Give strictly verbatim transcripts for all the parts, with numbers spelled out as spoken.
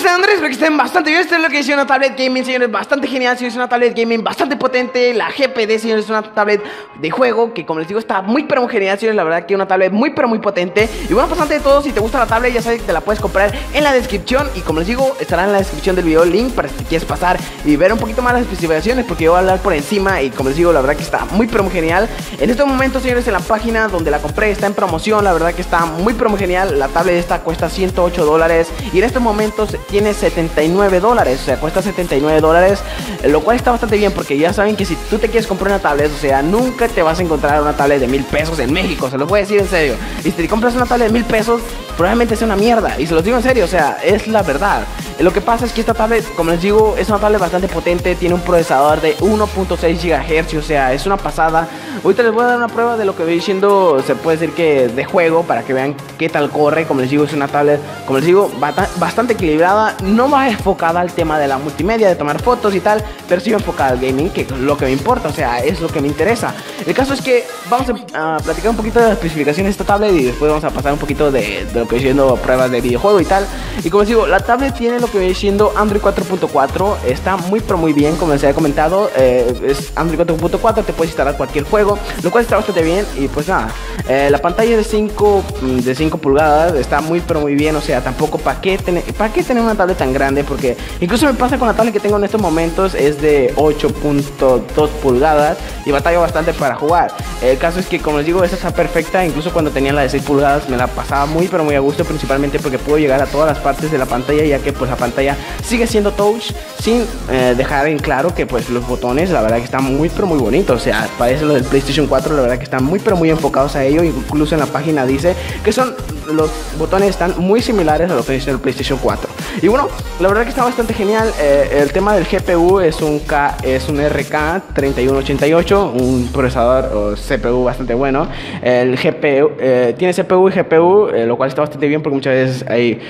San Andrés, espero que estén bastante bien. Esto es lo que es una tablet gaming, señores, bastante genial. Si es una tablet gaming bastante potente, la G P D, señores, es una tablet de juego que, como les digo, está muy pero muy genial, señores. La verdad que una tablet muy pero muy potente. Y bueno, pasante de todo, si te gusta la tablet, ya sabes que te la puedes comprar en la descripción. Y como les digo, estará en la descripción del video el link para si quieres pasar y ver un poquito más las especificaciones, porque yo voy a hablar por encima. Y como les digo, la verdad que está muy pero muy genial. En estos momentos, señores, en la página donde la compré está en promoción. La verdad que está muy pero muy genial. La tablet esta cuesta ciento ocho dólares y en estos momentos tiene setenta y nueve dólares, o sea, cuesta setenta y nueve dólares, lo cual está bastante bien, porque ya saben que si tú te quieres comprar una tablet, o sea, nunca te vas a encontrar una tablet de mil pesos en México, se los voy a decir en serio. Y si te compras una tablet de mil pesos, probablemente sea una mierda, y se los digo en serio, o sea, es la verdad. Lo que pasa es que esta tablet, como les digo, es una tablet bastante potente, tiene un procesador de uno punto seis gigahercios, o sea, es una pasada. Ahorita les voy a dar una prueba de lo que voy diciendo, se puede decir que de juego, para que vean qué tal corre. Como les digo, es una tablet, como les digo, bastante equilibrada, no va enfocada al tema de la multimedia, de tomar fotos y tal, pero sí enfocada al gaming, que es lo que me importa, o sea, es lo que me interesa. El caso es que vamos a, a platicar un poquito de las especificaciones de esta tablet y después vamos a pasar un poquito de, de lo que voy diciendo, pruebas de videojuego y tal. Y como les digo, la tablet tiene lo que viene siendo Android cuatro punto cuatro, está muy pero muy bien, como les había comentado, eh, es Android cuatro punto cuatro, te puedes instalar cualquier juego, lo cual está bastante bien. Y pues nada, eh, la pantalla de cinco de cinco pulgadas está muy pero muy bien, o sea, tampoco para qué tener para qué tener una tablet tan grande, porque incluso me pasa con la tablet que tengo en estos momentos, es de ocho punto dos pulgadas y batallo bastante para jugar. El caso es que, como les digo, esta está perfecta, incluso cuando tenía la de seis pulgadas me la pasaba muy pero muy a gusto, principalmente porque puedo llegar a todas las partes de la pantalla, ya que pues la pantalla sigue siendo touch, sin eh, dejar en claro que pues los botones, la verdad que están muy pero muy bonitos, o sea, parece los del PlayStation cuatro, la verdad que están muy pero muy enfocados a ello. Incluso en la página dice que son los botones están muy similares a los que dice el PlayStation cuatro. Y bueno, la verdad que está bastante genial. eh, el tema del G P U es un K, es un R K treinta y uno ochenta y ocho, un procesador o C P U bastante bueno. El G P U eh, tiene C P U y G P U, eh, lo cual está bastante bien, porque muchas veces hay,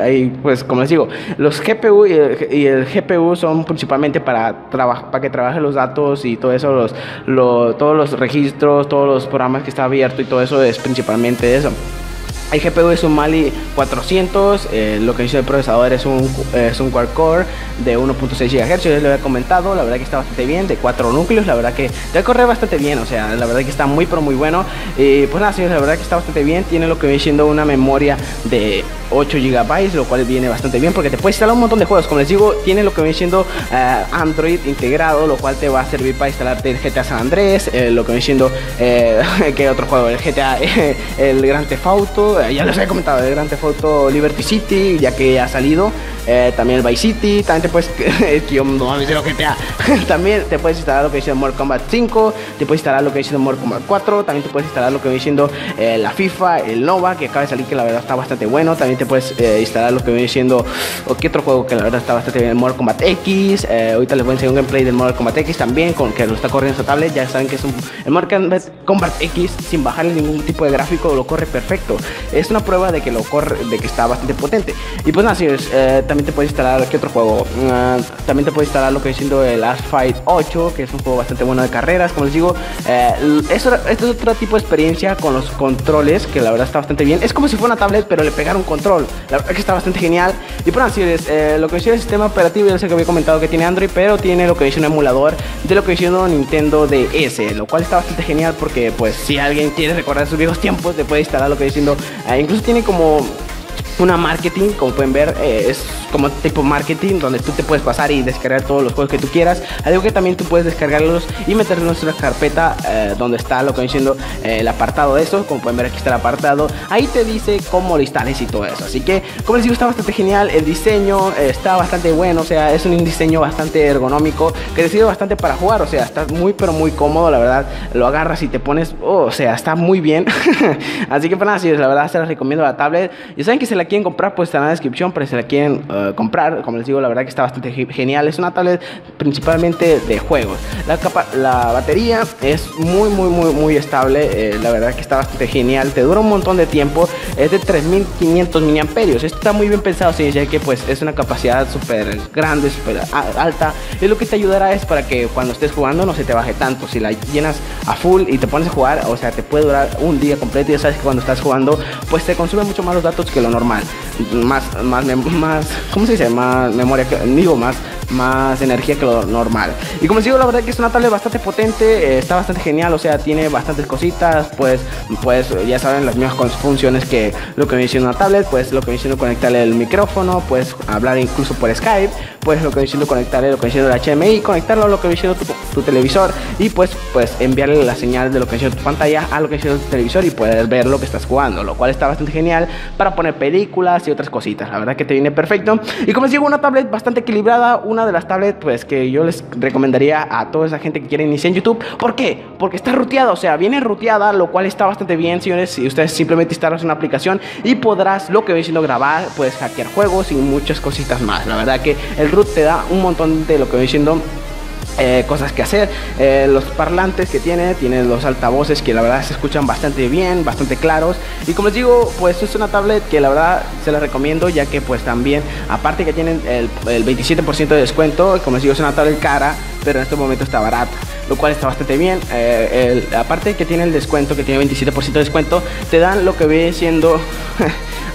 hay pues, como les digo, los G P U y el, y el G P U son principalmente para, traba, para que trabaje los datos y todo eso, los, los, todos los registros, todos los programas que está abierto y todo eso, es principalmente eso. El G P U es un Mali cuatrocientos, eh, lo que dice el procesador es un, es un quad-core de uno punto seis gigahercios, ya les lo había comentado, la verdad que está bastante bien, de cuatro núcleos, la verdad que te va a correr bastante bien, o sea, la verdad que está muy pero muy bueno. Y pues nada, señores, la verdad que está bastante bien, tiene lo que viene siendo una memoria de ocho gigabytes, lo cual viene bastante bien, porque te puedes instalar un montón de juegos. Como les digo, tiene lo que viene siendo eh, Android integrado, lo cual te va a servir para instalarte el G T A San Andrés, eh, lo que viene siendo, eh, que otro juego, el G T A, eh, el Grand Theft Auto, ya les había comentado, el Grand Theft Auto, Liberty City, ya que ha salido, eh, también el Vice City, también te puedes, es que yo no voy a decir lo que sea, también te puedes instalar lo que dice Mortal Kombat cinco, te puedes instalar lo que dice Mortal Kombat cuatro, también te puedes instalar lo que viene siendo eh, la FIFA, el Nova, que acaba de salir, que la verdad está bastante bueno, también te puedes eh, instalar lo que viene siendo, o qué otro juego que la verdad está bastante bien, el Mortal Kombat X, eh, ahorita les voy a enseñar un gameplay del Mortal Kombat X también, con que lo está corriendo esta tablet, ya saben que es un, el Mortal Kombat X, sin bajarle ningún tipo de gráfico, lo corre perfecto. Es una prueba de que lo corre, de que está bastante potente. Y pues nada, señores, eh, también te puedes instalar aquí otro juego, uh, también te puedes instalar lo que viene siendo el Asphalt ocho, que es un juego bastante bueno de carreras. Como les digo, eh, esto, esto es otro tipo de experiencia con los controles, que la verdad está bastante bien, es como si fuera una tablet pero le pegaron un control, la verdad que está bastante genial. Y pues nada, señores, eh, lo que viene siendo el sistema operativo, ya sé que había comentado que tiene Android, pero tiene lo que viene siendo un emulador de lo que viene siendo Nintendo D S, lo cual está bastante genial, porque pues si alguien quiere recordar sus viejos tiempos, te puede instalar lo que viene siendo, Uh, incluso tiene como una marketing, como pueden ver, eh, es como tipo marketing, donde tú te puedes pasar y descargar todos los juegos que tú quieras, algo que también tú puedes descargarlos y meterlos en nuestra carpeta, eh, donde está lo que viene siendo eh, el apartado de esto, como pueden ver aquí está el apartado, ahí te dice cómo lo instales y todo eso. Así que, como les digo, está bastante genial, el diseño eh, está bastante bueno, o sea, es un diseño bastante ergonómico, que te sirve bastante para jugar, o sea, está muy pero muy cómodo, la verdad, lo agarras y te pones, oh, o sea, está muy bien. Así que pues nada, sí, la verdad se las recomiendo la tablet, y saben que se la quieren comprar, pues está en la descripción, pero si la quieren uh, comprar, como les digo, la verdad que está bastante genial, es una tablet principalmente de juegos. La, capa la batería es muy muy muy muy estable, eh, la verdad que está bastante genial, te dura un montón de tiempo, es de tres mil quinientos miliamperios, esto está muy bien pensado, sí, ya que pues es una capacidad súper grande, súper alta, y lo que te ayudará es para que cuando estés jugando no se te baje tanto. Si la llenas a full y te pones a jugar, o sea, te puede durar un día completo, y ya sabes que cuando estás jugando pues te consume mucho más los datos que lo normal, más, más, más ¿cómo se dice? Más memoria, que, digo más, más energía que lo normal. Y como les digo, la verdad es que es una tablet bastante potente, eh, está bastante genial, o sea, tiene bastantes cositas, pues, pues ya saben las mismas funciones que lo que me dice una tablet, pues lo que me dice conectarle el micrófono, puedes hablar incluso por Skype, pues lo que me dice conectarle, lo que me dice el H D M I, conectarlo a lo que me dice tu, tu televisor y pues, pues enviarle la señal de lo que me dice tu pantalla a lo que me dice tu televisor y poder ver lo que estás jugando, lo cual está bastante genial para poner películas y otras cositas, la verdad que te viene perfecto. Y como les digo, una tablet bastante equilibrada, una de las tablets pues que yo les recomendaría a toda esa gente que quiere iniciar en YouTube. ¿Por qué? Porque está ruteada, o sea, viene ruteada, lo cual está bastante bien, señores. Si ustedes simplemente instalas una aplicación y podrás, lo que voy diciendo, grabar, puedes hackear juegos y muchas cositas más. La verdad que el root te da un montón de lo que voy diciendo, Eh, cosas que hacer, eh, los parlantes que tiene, tiene los altavoces que la verdad se escuchan bastante bien, bastante claros. Y como les digo, pues es una tablet que la verdad se la recomiendo, ya que pues también, aparte que tienen el, el veintisiete por ciento de descuento, como les digo, es una tablet cara, pero en este momento está barata, lo cual está bastante bien. Eh, el, aparte que tiene el descuento, que tiene veintisiete por ciento de descuento, te dan lo que viene siendo,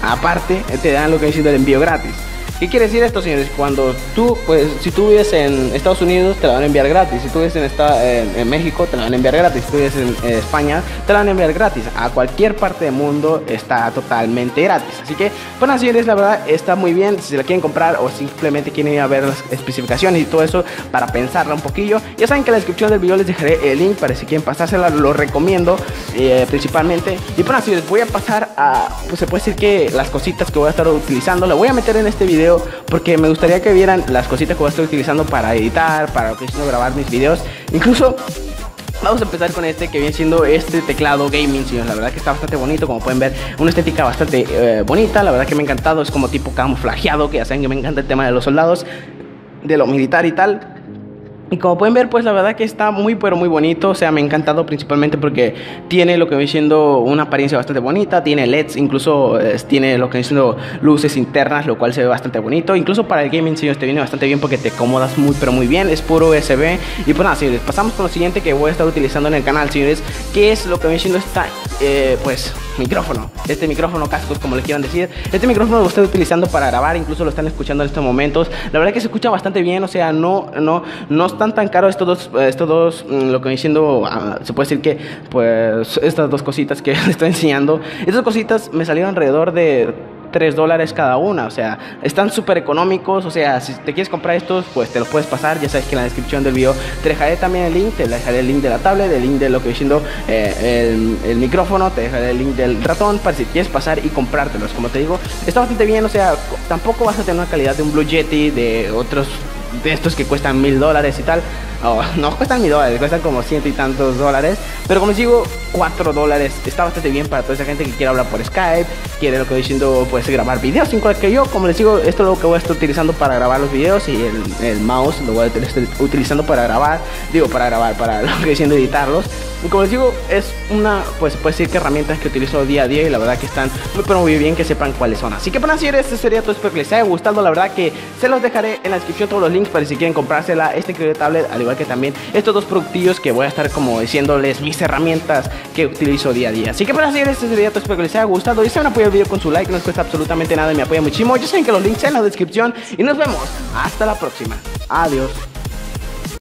aparte te dan lo que viene siendo el envío gratis. ¿Qué quiere decir esto, señores? Cuando tú, pues, si tú vives en Estados Unidos, te la van a enviar gratis. Si tú vives en, esta, en, en México, te la van a enviar gratis. Si tú vives en eh, España, te la van a enviar gratis. A cualquier parte del mundo está totalmente gratis. Así que, bueno, señores, la verdad está muy bien. Si se la quieren comprar o simplemente quieren ir a ver las especificaciones y todo eso para pensarla un poquillo, ya saben que en la descripción del video les dejaré el link para si quieren pasársela, lo recomiendo eh, principalmente. Y bueno, señores, voy a pasar a, pues se puede decir que las cositas que voy a estar utilizando, la voy a meter en este video, porque me gustaría que vieran las cositas que voy a estar utilizando para editar, para lo que estoy grabar mis videos. Incluso vamos a empezar con este que viene siendo este teclado gaming, señores. La verdad que está bastante bonito, como pueden ver, una estética bastante eh, bonita. La verdad que me ha encantado, es como tipo camuflajeado, que ya saben que me encanta el tema de los soldados, de lo militar y tal. Y como pueden ver, pues la verdad que está muy pero muy bonito. O sea, me ha encantado principalmente porque tiene lo que viene siendo una apariencia bastante bonita. Tiene L E Ds, incluso eh, tiene lo que viene siendo luces internas, lo cual se ve bastante bonito. Incluso para el gaming, señores, te viene bastante bien porque te acomodas muy pero muy bien. Es puro U S B. Y pues nada, señores, pasamos con lo siguiente que voy a estar utilizando en el canal, señores, que es lo que viene siendo esta, eh, pues, micrófono. Este micrófono, cascos, como le quieran decir. Este micrófono lo estoy utilizando para grabar, incluso lo están escuchando en estos momentos. La verdad que se escucha bastante bien, o sea, no, no, no están tan caros estos dos, estos dos, lo que voy diciendo, uh, se puede decir que, pues, estas dos cositas que les estoy enseñando, estas cositas me salieron alrededor de tres dólares cada una, o sea, están súper económicos. O sea, si te quieres comprar estos, pues te los puedes pasar, ya sabes que en la descripción del video te dejaré también el link, te dejaré el link de la tablet, el link de lo que voy diciendo, eh, el, el micrófono, te dejaré el link del ratón, para si quieres pasar y comprártelos. Como te digo, está bastante bien, o sea, tampoco vas a tener una calidad de un Blue Yeti, de otros, de estos que cuestan mil dólares y tal. Oh, no cuestan mil dólares, cuestan como ciento y tantos dólares, pero como les digo, cuatro dólares está bastante bien para toda esa gente que quiere hablar por Skype, quiere lo que voy diciendo, pues grabar videos, igual que yo. Como les digo, esto es lo que voy a estar utilizando para grabar los videos, y el, el mouse lo voy a estar utilizando para grabar, digo para grabar, para lo que voy diciendo editarlos. Y como les digo, es una, pues puede decir que herramientas que utilizo día a día, y la verdad que están muy pero muy bien, que sepan cuáles son. Así que bueno, señores, este sería todo, espero que les haya gustado. La verdad que se los dejaré en la descripción todos los links para si quieren comprársela, este increíble tablet, al igual que también estos dos productillos que voy a estar como diciéndoles mis herramientas que utilizo día a día. Así que bueno, señores, este sería todo, espero que les haya gustado, y se van a apoyar el video con su like, no les cuesta absolutamente nada y me apoya muchísimo. Ya saben que los links están en la descripción y nos vemos hasta la próxima. Adiós.